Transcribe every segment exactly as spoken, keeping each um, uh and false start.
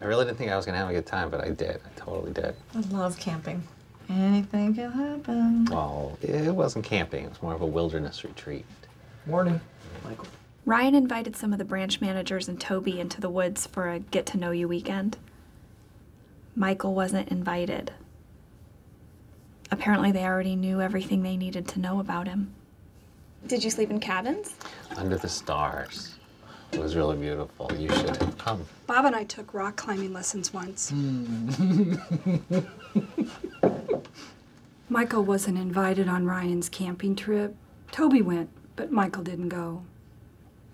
I really didn't think I was going to have a good time, but I did. I totally did. I love camping. Anything can happen. Well, it wasn't camping. It was more of a wilderness retreat. Morning, Michael. Ryan invited some of the branch managers and Toby into the woods for a get-to-know-you weekend. Michael wasn't invited. Apparently, they already knew everything they needed to know about him. Did you sleep in cabins? Under the stars. It was really beautiful. You should have come. Bob and I took rock climbing lessons once. Mm. Michael wasn't invited on Ryan's camping trip. Toby went, but Michael didn't go.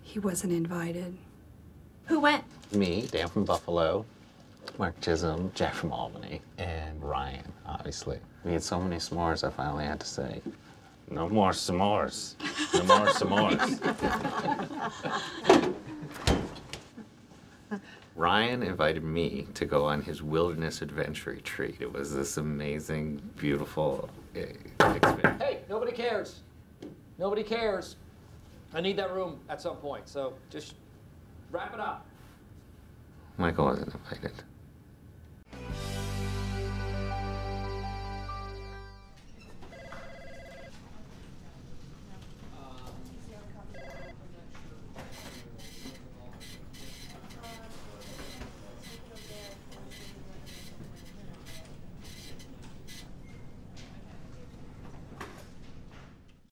He wasn't invited. Who went? Me, Dan from Buffalo, Mark Chisholm, Jack from Albany, and Ryan, obviously. We had so many s'mores, I finally had to say, no more s'mores. No more s'mores. Ryan invited me to go on his wilderness adventure retreat. It was this amazing, beautiful experience. Hey, nobody cares. Nobody cares. I need that room at some point, so just wrap it up. Michael wasn't invited.